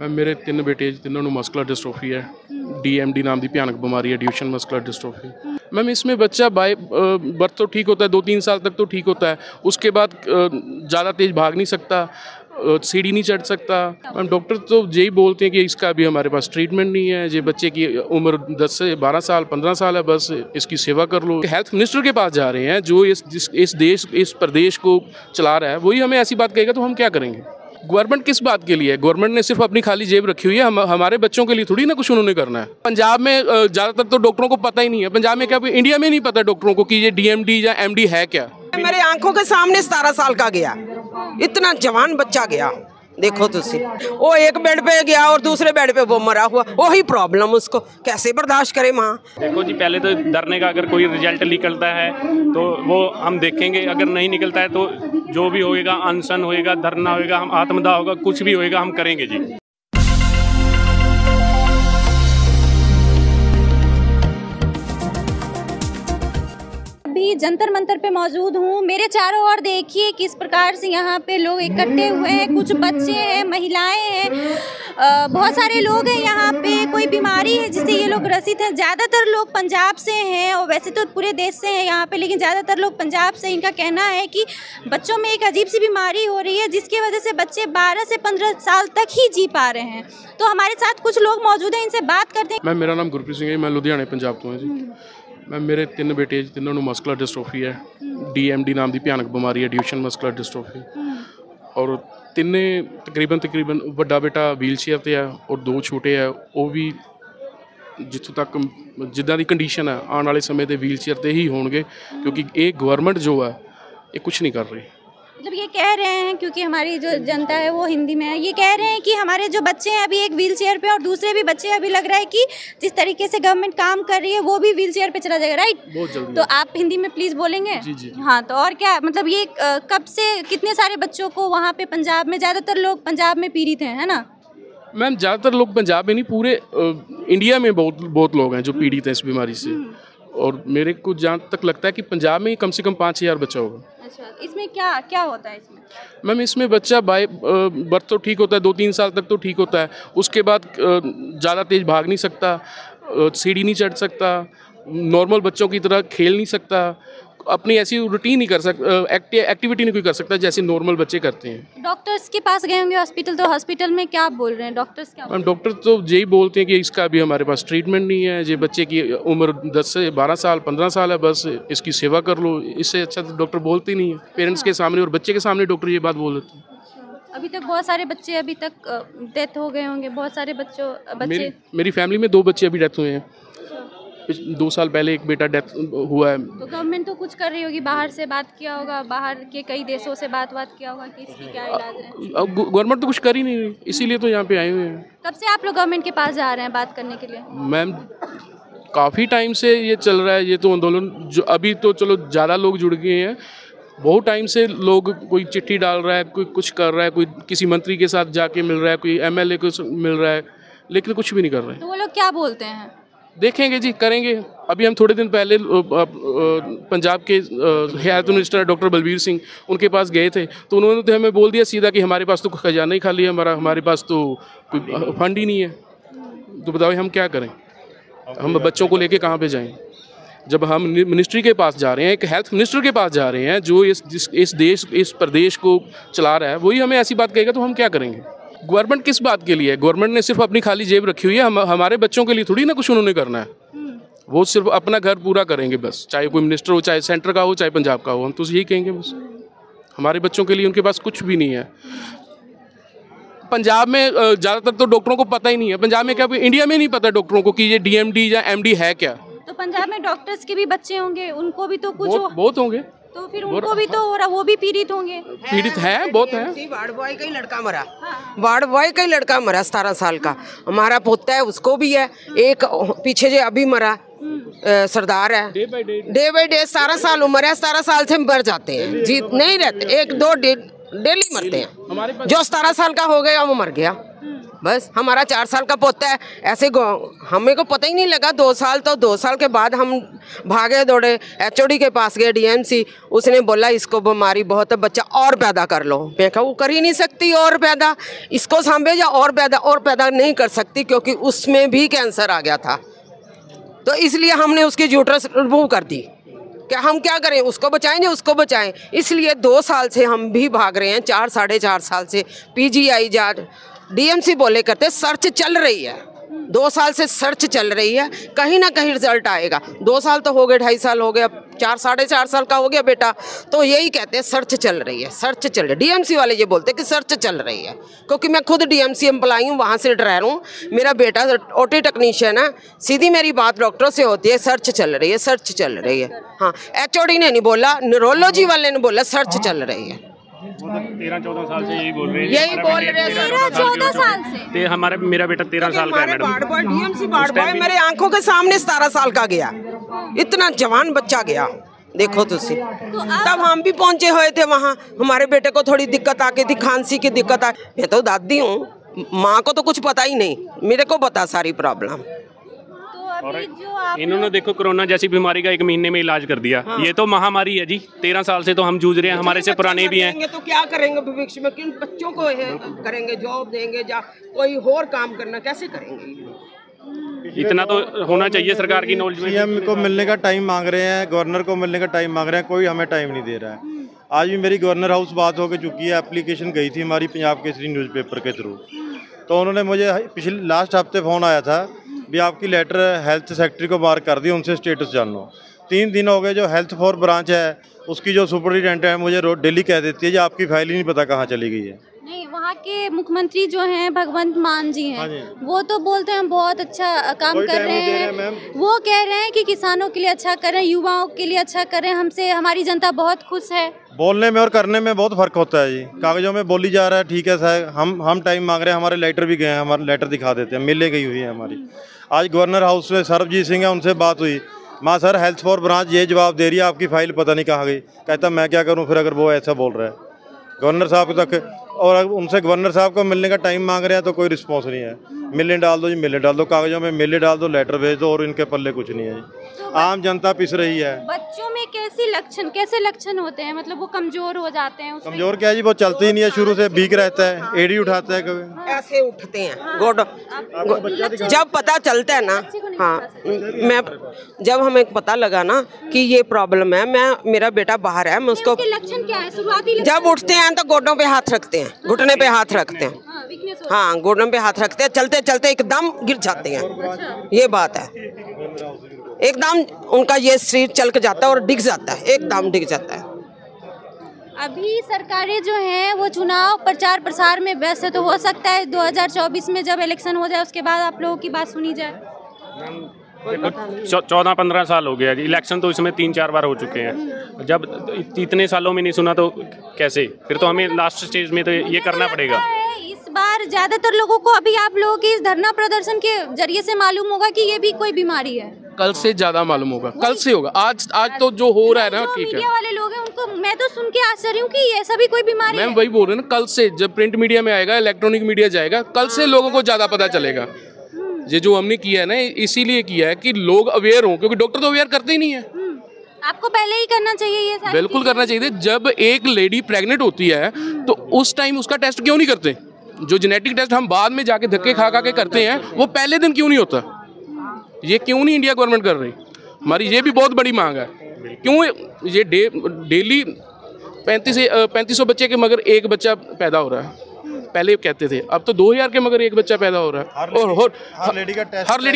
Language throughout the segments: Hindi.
मैम मेरे तीन बेटे जिन्हों को मस्कुलर डिस्ट्रोफी है, डीएमडी नाम की भयानक बीमारी है, ड्यूशन मस्कुलर डिस्ट्रोफी। मैम इसमें बच्चा बाय बर्थ तो ठीक होता है, 2-3 साल तक तो ठीक होता है, उसके बाद ज़्यादा तेज़ भाग नहीं सकता, सीढ़ी नहीं चढ़ सकता। मैम डॉक्टर तो यही बोलते हैं कि इसका अभी हमारे पास ट्रीटमेंट नहीं है, ये बच्चे की उम्र 10 से 12 साल 15 साल है, बस इसकी सेवा कर लो। हेल्थ मिनिस्टर के पास जा रहे हैं जो इस प्रदेश को चला रहा है, वही हमें ऐसी बात कहेगा तो हम क्या करेंगे। गवर्नमेंट किस बात के लिए है? गवर्नमेंट ने सिर्फ अपनी खाली जेब रखी हुई है, हमारे बच्चों के लिए थोड़ी ना कुछ उन्होंने करना है। पंजाब में ज़्यादातर तो डॉक्टरों को पता ही नहीं है, पंजाब में क्या इंडिया में नहीं पता डॉक्टरों को कि ये डीएमडी या एमडी है क्या। मेरे आंखों के सामने 17 साल का गया, इतना जवान बच्चा गया, देखो तुसी वो एक बेड पे गया और दूसरे बेड पे वो मरा हुआ, वही प्रॉब्लम उसको कैसे बर्दाश्त करे माँ। देखो जी, पहले तो डरने का, अगर कोई रिजल्ट निकलता है तो वो हम देखेंगे, अगर नहीं निकलता है तो जो भी होएगा, अनशन होएगा, धरना होएगा, हम आत्मदाह होगा, कुछ भी होएगा हम करेंगे जी। अभी जंतर मंतर पे मौजूद हूँ, मेरे चारों ओर देखिए किस प्रकार से यहाँ पे लोग इकट्ठे हुए हैं। कुछ बच्चे हैं, महिलाएं हैं, बहुत सारे लोग हैं यहाँ पे। कोई बीमारी है जिससे ये लोग ग्रसित हैं, ज़्यादातर लोग पंजाब से हैं और वैसे तो पूरे देश से हैं यहाँ पे, लेकिन ज़्यादातर लोग पंजाब से। इनका कहना है कि बच्चों में एक अजीब सी बीमारी हो रही है जिसकी वजह से बच्चे 12 से 15 साल तक ही जी पा रहे हैं। तो हमारे साथ कुछ लोग मौजूद हैं, इनसे बात करते हैं। मैम मेरा नाम गुरप्रीत सिंह है, मैं लुधियाने पंजाब से हूँ जी। मैम मेरे तीन बेटे जिन्हों को मस्कुलर डिस्ट्रोफी है, डीएमडी नाम की भयानक बीमारी है, ड्यूशन मस्कुलर डिस्ट्रोफी, और तिने तकरीबन बड़ा बेटा व्हील चेयर पर है और 2 छोटे है, वह भी जितों तक जिदा की कंडीशन है आने वाले समय पर व्हील चेयर पर ही होंगे, क्योंकि ये गवर्नमेंट जो है ये कुछ नहीं कर रही। मतलब ये कह रहे हैं, क्योंकि हमारी जो जनता है वो हिंदी में है, ये कह रहे हैं कि हमारे जो बच्चे हैं अभी एक व्हील चेयर पे और दूसरे भी बच्चे अभी लग रहा है कि जिस तरीके से गवर्नमेंट काम कर रही है वो भी व्हील चेयर पे चला जाएगा, राइट? बहुत जल्दी। तो आप हिंदी में प्लीज़ बोलेंगे? जी जी। हाँ, तो और क्या मतलब ये कब से कितने सारे बच्चों को वहाँ पे पंजाब में, ज़्यादातर लोग पंजाब में पीड़ित हैं, है ना? मैम ज़्यादातर लोग पंजाब में नहीं, पूरे इंडिया में बहुत लोग हैं जो पीड़ित हैं इस बीमारी से, और मेरे को जहाँ तक लगता है कि पंजाब में कम से कम 5,000 बच्चा होगा। अच्छा, इसमें क्या होता है इसमें? मैम इसमें बच्चा बाय बर्थ तो ठीक होता है, 2-3 साल तक तो ठीक होता है, उसके बाद ज़्यादा तेज़ भाग नहीं सकता, सीढ़ी नहीं चढ़ सकता, नॉर्मल बच्चों की तरह खेल नहीं सकता, अपनी ऐसी रूटीन नहीं कर सकता, एक्टिविटी नहीं कोई कर सकता जैसे नॉर्मल बच्चे करते हैं। डॉक्टर्स के पास गए होंगे हॉस्पिटल, तो हॉस्पिटल में क्या बोल रहे हैं डॉक्टर्स? क्या मैम डॉक्टर तो यही बोलते हैं कि इसका अभी हमारे पास ट्रीटमेंट नहीं है, ये बच्चे की उम्र 10 से 12 साल 15 साल है, बस इसकी सेवा कर लो। इससे अच्छा तो डॉक्टर बोलते नहीं है, पेरेंट्स के सामने और बच्चे के सामने डॉक्टर ये बात बोल देते हैं। अभी तक बहुत सारे बच्चे अभी तक डेथ हो गए होंगे, बहुत सारे बच्चे। मेरी फैमिली में 2 बच्चे अभी डेथ हुए हैं, 2 साल पहले एक बेटा डेथ हुआ है। तो गवर्नमेंट तो कुछ कर रही होगी, बाहर से बात किया होगा, बाहर के कई देशों से बात किया होगा कि इसकी क्या इलाज है। गवर्नमेंट तो कुछ कर ही नहीं रही, इसीलिए तो यहाँ पे आए हुए हैं। कब से आप लोग गवर्नमेंट के पास जा रहे हैं बात करने के लिए? मैम काफ़ी टाइम से ये चल रहा है, ये तो आंदोलन जो अभी तो चलो ज़्यादा लोग जुड़ गए हैं, बहुत टाइम से लोग कोई चिट्ठी डाल रहा है, कोई कुछ कर रहा है, कोई किसी मंत्री के साथ जाके मिल रहा है, कोई MLA को मिल रहा है, लेकिन कुछ भी नहीं कर रहे हैं। तो वो लोग क्या बोलते हैं? देखेंगे जी, करेंगे। अभी हम थोड़े दिन पहले पंजाब के health minister doctor Balbir Singh उनके पास गए थे, तो उन्होंने तो हमें बोल दिया सीधा कि हमारे पास तो खजाना ही खाली है, हमारे पास तो कोई फंड ही नहीं है। तो बताओ हम क्या करें, हम बच्चों को लेके कहाँ पे जाएं जब हम मिनिस्ट्री के पास जा रहे हैं, एक हेल्थ मिनिस्टर के पास जा रहे हैं जो इस प्रदेश को चला रहा है, वही हमें ऐसी बात कहेगा तो हम क्या करेंगे। गवर्नमेंट किस बात के लिए है? गवर्नमेंट ने सिर्फ अपनी खाली जेब रखी हुई है, हमारे बच्चों के लिए थोड़ी ना कुछ उन्होंने करना है, वो सिर्फ अपना घर पूरा करेंगे बस, चाहे कोई मिनिस्टर हो, चाहे सेंटर का हो, चाहे पंजाब का हो। हम तो यही कहेंगे बस, हमारे बच्चों के लिए उनके पास कुछ भी नहीं है। पंजाब में ज़्यादातर तो डॉक्टरों को पता ही नहीं है, पंजाब में क्या इंडिया में नहीं पता डॉक्टरों को कि ये DMD या MD है क्या। तो पंजाब में डॉक्टर्स के भी बच्चे होंगे, उनको भी तो कुछ बहुत होंगे, तो फिर उनको भी तो हो रहा, वो भी पीड़ित होंगे। पीड़ित है, बहुत है। वार्ड बॉय का ही लड़का मरा, वार्ड बॉय का ही लड़का मरा, 17 साल का। हमारा पोता है, उसको भी है, एक पीछे जो अभी मरा सरदार है, डे बाई डे 17 साल उम्र है, 17 साल से मर जाते हैं, जीत नहीं रहते, 1-2 डेली मरते हैं। जो 17 साल का हो गया वो मर गया, बस हमारा 4 साल का पोता है ऐसे, हमें को पता ही नहीं लगा 2 साल, तो 2 साल के बाद हम भागे दौड़े HOD के पास गए DMC, उसने बोला इसको बीमारी बहुत है, बच्चा और पैदा कर लो। मैं कहा वो कर ही नहीं सकती और पैदा, इसको सांभे या और पैदा नहीं कर सकती, क्योंकि उसमें भी कैंसर आ गया था, तो इसलिए हमने उसकी यूट्रस रिमूव कर दी। क्या हम क्या करें, उसको बचाएं या उसको बचाएं, इसलिए 2 साल से हम भी भाग रहे हैं, 4 साढ़े 4 साल से PGI जा DMC बोले करते, सर्च चल रही है, 2 साल से सर्च चल रही है, कहीं ना कहीं रिजल्ट आएगा। 2 साल तो हो गए, 2.5 साल हो गए, 4 साढ़े 4 साल का हो गया बेटा, तो यही कहते हैं सर्च चल रही है, सर्च चल रही है। DMC वाले ये बोलते हैं कि सर्च चल रही है, क्योंकि मैं खुद DMC एम्प्लाई हूँ, वहाँ से ड्राइवर हूँ, मेरा बेटा OT टेक्नीशियन है, सीधी मेरी बात डॉक्टरों से होती है, सर्च चल रही है, सर्च चल रही है। हाँ, HOD ने नहीं बोला, न्यूरोलॉजी वाले ने बोला सर्च चल रही है। 13-14 साल से यही बोल रहे हैं, यही बोल रहे हैं 13-14 साल से। हमारे मेरा बेटा 13 साल का है मैडम, DMC बाढ़ बॉय मेरे आंखों के सामने 17 साल का गया, इतना जवान बच्चा गया, देखो तुसी। तब हम भी पहुंचे हुए थे वहाँ, हमारे बेटे को थोड़ी दिक्कत आ गई थी, खांसी की दिक्कत आ। मैं तो दादी हूँ, माँ को तो कुछ पता ही नहीं, मेरे को पता सारी प्रॉब्लम। और इन्होंने देखो कोरोना जैसी बीमारी का 1 महीने में इलाज कर दिया। हाँ। ये तो महामारी है जी, 13 साल से तो हम जूझ रहे हैं, हमारे से पुराने भी हैं, तो क्या करेंगे भविष्य में, किन बच्चों को करेंगे, जॉब देंगे या कोई और काम करना, कैसे करेंगे। इतना तो होना चाहिए सरकार की नॉलेज में। CM को मिलने का टाइम मांग रहे हैं, गवर्नर को मिलने का टाइम मांग रहे हैं, कोई हमें टाइम नहीं दे रहा है। आज भी मेरी गवर्नर हाउस बात हो के चुकी है, एप्लीकेशन गई थी हमारी पंजाब केसरी न्यूज़पेपर के थ्रू, तो उन्होंने मुझे पिछले लास्ट हफ्ते फ़ोन आया था भी आपकी लेटर हेल्थ सेक्रेटरी को बार कर दी, उनसे स्टेटस जान लो। 3 दिन हो गए, जो हेल्थ फोर ब्रांच है उसकी जो सुपरिटेंडेंट है मुझे रोज डेली कह देती है जी आपकी फाइल ही नहीं पता कहाँ चली गई है। नहीं, वहाँ के मुख्यमंत्री जो हैं भगवंत मान जी हैं। हाँ जी। वो तो बोलते हैं बहुत अच्छा काम कर रहे हैं, वो कह रहे हैं कि किसानों के लिए अच्छा करें, युवाओं के लिए अच्छा करें, हमसे हमारी जनता बहुत खुश है। बोलने में और करने में बहुत फर्क होता है जी, कागजों में बोली जा रहा है ठीक है साहब, हम टाइम मांग रहे हैं, हमारे लेटर भी गए हैं, हमारे लेटर दिखा देते हैं, मिले गई हुई है हमारी। आज गवर्नर हाउस में सरबजीत सिंह है, उनसे बात हुई, माँ सर हेल्थ फॉर ब्रांच ये जवाब दे रही है आपकी फाइल पता नहीं कहाँ गई। कहता मैं क्या करूँ फिर अगर वो ऐसा बोल रहा है गवर्नर साहब तक, और उनसे गवर्नर साहब को मिलने का टाइम मांग रहे हैं तो कोई रिस्पॉन्स नहीं है। मिले डाल दो जी, मिले डाल दो, कागजों में मिले डाल दो, लेटर भेज दो, और इनके पल्ले कुछ नहीं है। तो आम जनता पिस रही है। बच्चों में कैसे लक्षण होते हैं, मतलब वो कमजोर हो जाते हैं? कमजोर क्या है जी, वो चलते ही नहीं है, शुरू से भीग रहता है, एड़ी उठाता है, कभी ऐसे उठते हैं गोड, जब पता चलता है ना। हाँ, मैं जब हमें पता लगा ना कि ये प्रॉब्लम है, मैं मेरा बेटा बाहर है, मैं उसको लक्षण क्या है, जब उठते हैं तो गोडों पे हाथ रखते हैं, घुटने पे हाथ रखते हैं, हाँ गोडों पे हाथ रखते हैं, चलते चलते एकदम गिर जाते हैं, ये बात है, एकदम उनका ये शरीर चल के जाता है और डिग जाता है, एकदम डिग जाता है। अभी सरकारें जो हैं वो चुनाव प्रचार प्रसार में व्यस्त है, तो हो सकता है 2024 में जब इलेक्शन हो जाए उसके बाद आप लोगों की बात सुनी जाए। 14-15 साल हो गया जी, इलेक्शन तो इसमें 3-4 बार हो चुके हैं, जब इतने सालों में नहीं सुना तो कैसे, फिर तो हमें लास्ट स्टेज में तो ये करना पड़ेगा। इस बार ज़्यादातर लोगों को, अभी आप लोगों के इस धरना प्रदर्शन के जरिए से मालूम होगा कि ये भी कोई बीमारी है, कल से ज़्यादा मालूम होगा, कल से होगा, आज तो जो हो रहा है ना ठीक है। वाले लोग हैं उनको मैं तो सुन के आश्चर्य हूँ कि ये सभी कोई बीमारी है। मैम वही बोल रहे हैं ना, कल से जब प्रिंट मीडिया में आएगा, इलेक्ट्रॉनिक मीडिया जाएगा, कल से लोगों को ज़्यादा पता चलेगा। ये जो हमने किया है ना, इसीलिए किया है कि लोग अवेयर हों, क्योंकि डॉक्टर तो अवेयर करते ही नहीं है। आपको पहले ही करना चाहिए ये सारी, बिल्कुल करना चाहिए। जब एक लेडी प्रेग्नेंट होती है तो उस टाइम उसका टेस्ट क्यों नहीं करते, जो जेनेटिक टेस्ट हम बाद में जाके धक्के खा के करते हैं, वो पहले दिन क्यों नहीं होता, ये क्यों नहीं इंडिया गवर्नमेंट कर रही। हमारी ये भी बहुत बड़ी मांग है, क्यों ये डेली 3500 बच्चे के मगर एक बच्चा पैदा हो रहा है, पहले कहते थे, अब तो 2000 के मगर एक बच्चा पैदा हो रहा है। और हर लेडी का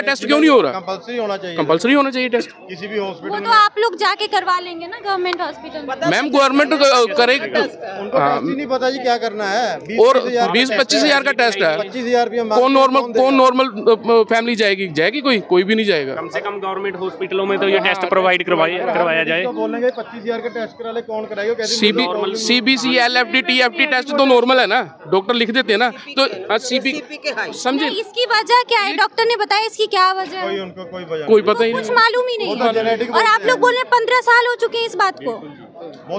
टेस्ट क्यों नहीं हो रहा, कंपलसरी होना चाहिए टेस्ट किसी भी हॉस्पिटल। वो तो आप लोग जाके करवा लेंगे ना गवर्नमेंट हॉस्पिटल। मैम गवर्नमेंट करेगा, नहीं पता जी क्या करना है, और 20-25 हजार का टेस्ट है, 25 हजार नॉर्मल फैमिली जाएगी कोई भी नहीं जाएगा। कम से कम गवर्नमेंट हॉस्पिटलों में तो ये टेस्ट प्रोवाइड करवाया जाए। बोलेंगे 25 हजार का टेस्ट करा ले, कौन कराएगा। CBC LFD TFD टेस्ट तो नॉर्मल है ना, डॉक्टर लिख देते हैं ना, तो CPI के समझे। इसकी वजह क्या है, डॉक्टर ने बताया इसकी क्या वजह है, कोई पता ही नहीं, कुछ मालूम ही नहीं। और आप लोग बोल रहे 15 साल हो चुके हैं इस बात को।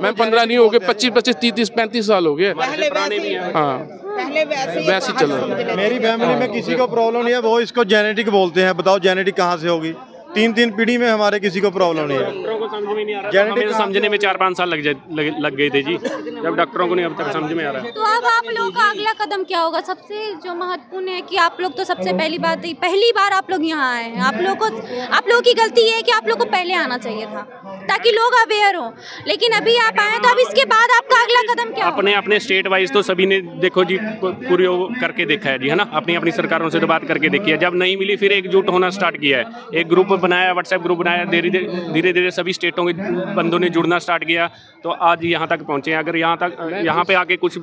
मैम 15 नहीं हो गए, 25-25, 30-35 साल हो गए। हाँ पहले वैसे ही चलो। मेरी फैमिली में किसी को प्रॉब्लम नहीं है, वो इसको जेनेटिक बोलते हैं। बताओ जेनेटिक कहाँ से होगी? तीन तीन पीढ़ी में हमारे किसी को प्रॉब्लम नहीं है। समझ में नहीं आ रहा, जेनेटिक समझने में 4-5 साल लग गए थे जी, जब डॉक्टरों को नहीं अब तक समझ में आ रहा है। तो अब आप लोगों का अगला कदम क्या होगा? सबसे जो महत्वपूर्ण है कि आप लोग तो सबसे पहली बार आप लोग यहाँ आए हैं। आप लोगों की गलती है कि आप लोग को पहले आना चाहिए था ताकि लोग अवेयर हो, लेकिन अभी आप आए तो अब इसके बाद आपका अगला कदम क्या? अपने स्टेट वाइज तो सभी ने देखो जी पूरी करके देखा है जी, है ना, अपनी अपनी सरकारों से तो बात करके देखी है। जब नहीं मिली फिर एकजुट होना स्टार्ट किया है, एक ग्रुप बनाया, व्हाट्सएप ग्रुप बनाया, धीरे धीरे सभी स्टेटों के बंदों ने जुड़ना स्टार्ट किया तो आज यहाँ तक पहुँचे हैं। अगर यहाँ पे आके कुछ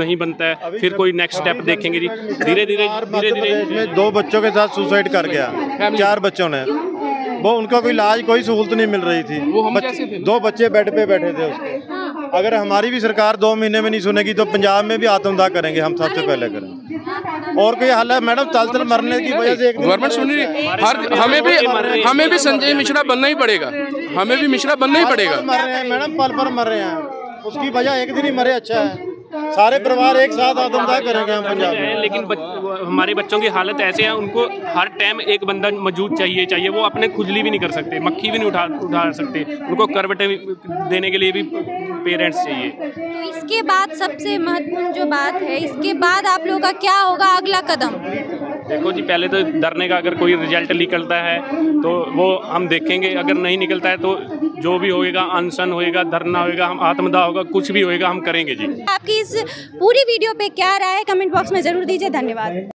नहीं बनता है फिर कोई नेक्स्ट स्टेप देखेंगे जी। धीरे धीरे 2 बच्चों के साथ सुसाइड कर गया, 4 बच्चों ने, वो उनका कोई इलाज कोई सहूलत नहीं मिल रही थी। 2 बच्चे बेड पे बैठे थे उसके। अगर हमारी भी सरकार 2 महीने में नहीं सुनेगी तो पंजाब में भी आत्मदाह करेंगे, हम सबसे पहले करेंगे। और कोई हाल है मैडम? तल मरने की वजह से गवर्नमेंट सुन रही है। हमें भी संजय मिश्रा बनना ही पड़ेगा, हमें भी मिश्रा बनना ही पड़ेगा। मर रहे हैं मैडम, पल पर मर रहे हैं, उसकी वजह एक दिन ही मरे अच्छा है, सारे परिवार एक साथ आत्मदाह करेंगे हम पंजाब में। लेकिन हमारे बच्चों की हालत ऐसे है, उनको हर टाइम एक बंदा मौजूद चाहिए। वो अपने खुजली भी नहीं कर सकते, मक्खी भी नहीं उठा सकते, उनको करवटें देने के लिए भी पेरेंट्स चाहिए। तो इसके बाद सबसे महत्वपूर्ण जो बात है, इसके बाद आप लोगों का क्या होगा अगला कदम? देखो जी, पहले तो डरने का, अगर कोई रिजल्ट निकलता है तो वो हम देखेंगे, अगर नहीं निकलता है तो जो भी होएगा, अनशन होएगा, धरना होएगा, हम आत्मदाह होगा, कुछ भी होएगा हम करेंगे जी। आपकी इस पूरी वीडियो पे क्या राय है कमेंट बॉक्स में जरूर दीजिए। धन्यवाद।